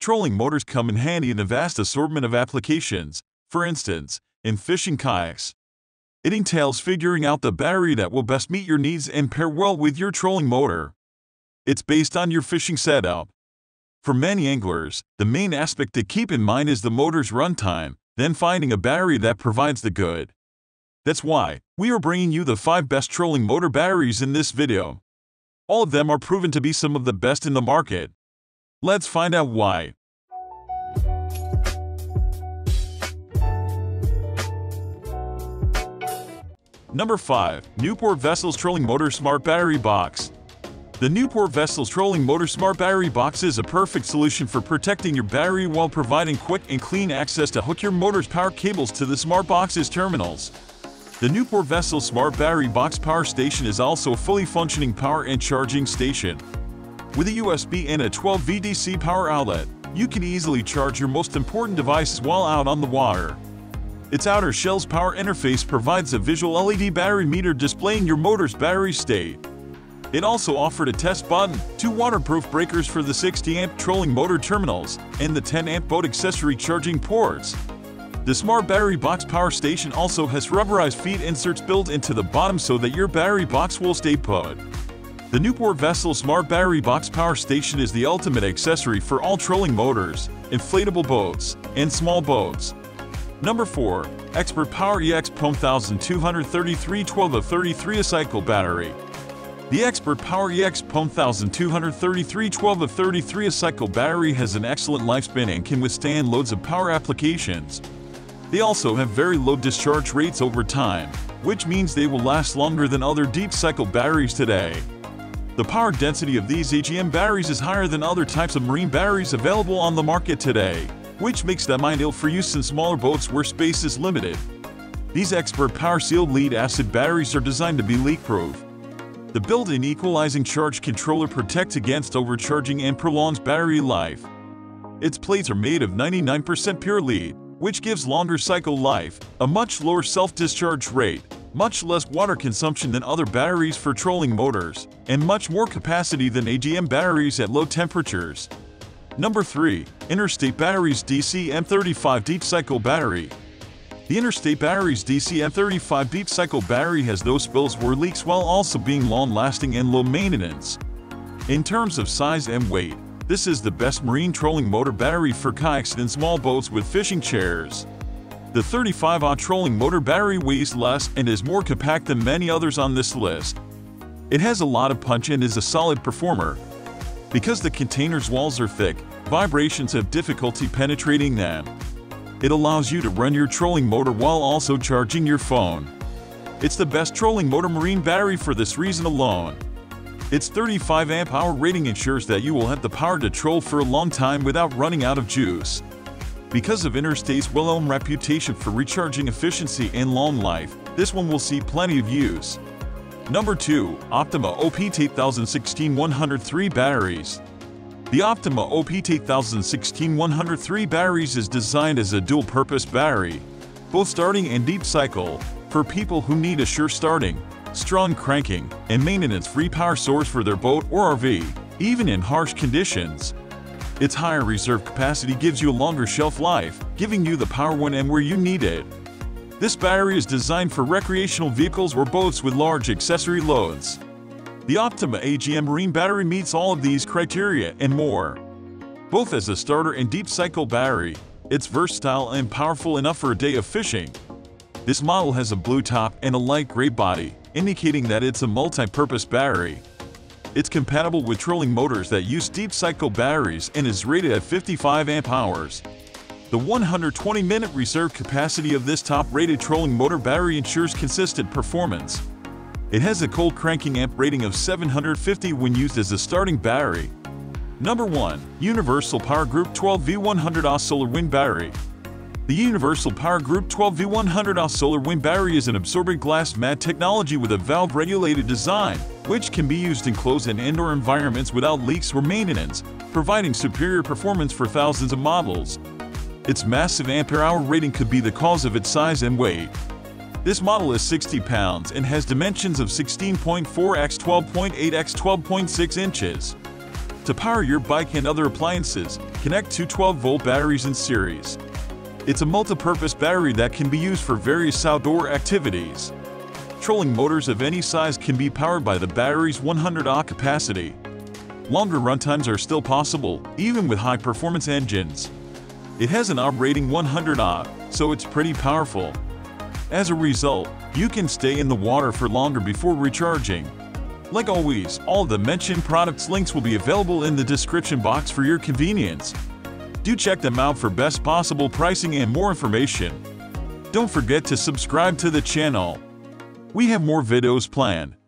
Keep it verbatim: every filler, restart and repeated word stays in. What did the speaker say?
Trolling motors come in handy in a vast assortment of applications, for instance, in fishing kayaks. It entails figuring out the battery that will best meet your needs and pair well with your trolling motor. It's based on your fishing setup. For many anglers, the main aspect to keep in mind is the motor's runtime, then finding a battery that provides the good. That's why we are bringing you the five best trolling motor batteries in this video. All of them are proven to be some of the best in the market. Let's find out why. Number five. Newport Vessels Trolling Motor Smart Battery Box. The Newport Vessels Trolling Motor Smart Battery Box is a perfect solution for protecting your battery while providing quick and clean access to hook your motor's power cables to the smart box's terminals. The Newport Vessels Smart Battery Box Power Station is also a fully functioning power and charging station. With a U S B and a twelve volt D C power outlet, you can easily charge your most important devices while out on the water. Its outer shell's power interface provides a visual L E D battery meter displaying your motor's battery state. It also offered a test button, two waterproof breakers for the sixty amp trolling motor terminals, and the ten amp boat accessory charging ports. The Smart Battery Box Power Station also has rubberized feed inserts built into the bottom so that your battery box will stay put. The Newport Vessels Smart Battery Box Power Station is the ultimate accessory for all trolling motors, inflatable boats, and small boats. Number four. Expert Power E X twelve two three three twelve volt thirty-three amp hour cycle battery. The Expert Power E X twelve two three three twelve volt thirty-three amp hour cycle battery has an excellent lifespan and can withstand loads of power applications. They also have very low discharge rates over time, which means they will last longer than other deep cycle batteries today. The power density of these A G M batteries is higher than other types of marine batteries available on the market today, which makes them ideal for use in smaller boats where space is limited. These Expert Power Sealed Lead-Acid batteries are designed to be leak-proof. The built-in equalizing charge controller protects against overcharging and prolongs battery life. Its plates are made of ninety-nine percent pure lead, which gives longer cycle life, a much lower self-discharge rate, much less water consumption than other batteries for trolling motors, and much more capacity than A G M batteries at low temperatures. Number three. Interstate Batteries D C M zero zero three five Deep Cycle Battery. The Interstate Batteries D C M zero zero three five Deep Cycle Battery has no spills or leaks while also being long-lasting and low-maintenance. In terms of size and weight, this is the best marine trolling motor battery for kayaks and small boats with fishing chairs. The thirty-five amp hour trolling motor battery weighs less and is more compact than many others on this list. It has a lot of punch and is a solid performer. Because the container's walls are thick, vibrations have difficulty penetrating them. It allows you to run your trolling motor while also charging your phone. It's the best trolling motor marine battery for this reason alone. Its thirty-five amp hour rating ensures that you will have the power to troll for a long time without running out of juice. Because of Interstate's well-known reputation for recharging efficiency and long life, this one will see plenty of use. Number two. Optima O P T eight zero one six dash one zero three Batteries. The Optima O P T eight zero one six dash one zero three Batteries is designed as a dual-purpose battery, both starting and deep cycle, for people who need a sure starting, strong cranking, and maintenance-free power source for their boat or R V, even in harsh conditions. Its higher reserve capacity gives you a longer shelf life, giving you the power when and where you need it. This battery is designed for recreational vehicles or boats with large accessory loads. The Optima A G M Marine battery meets all of these criteria and more. Both as a starter and deep cycle battery, it's versatile and powerful enough for a day of fishing. This model has a blue top and a light gray body, indicating that it's a multi-purpose battery. It's compatible with trolling motors that use deep cycle batteries and is rated at fifty-five amp hours. The one hundred twenty minute reserve capacity of this top-rated trolling motor battery ensures consistent performance. It has a cold cranking amp rating of seven hundred fifty when used as a starting battery. Number one. Universal Power Group twelve volt one hundred amp hour Solar Wind Battery. The Universal Power Group twelve volt one hundred amp hour Solar Wind Battery is an absorbent glass mat technology with a valve-regulated design, which can be used in closed and indoor environments without leaks or maintenance, providing superior performance for thousands of models. Its massive ampere-hour rating could be the cause of its size and weight. This model is sixty pounds and has dimensions of sixteen point four by twelve point eight by twelve point six inches. To power your bike and other appliances, connect two twelve volt batteries in series. It's a multi-purpose battery that can be used for various outdoor activities. Trolling motors of any size can be powered by the battery's one hundred amp hour capacity. Longer runtimes are still possible, even with high-performance engines. It has an operating one hundred amp hour, so it's pretty powerful. As a result, you can stay in the water for longer before recharging. Like always, all the mentioned products links will be available in the description box for your convenience. Do check them out for best possible pricing and more information. Don't forget to subscribe to the channel. We have more videos planned.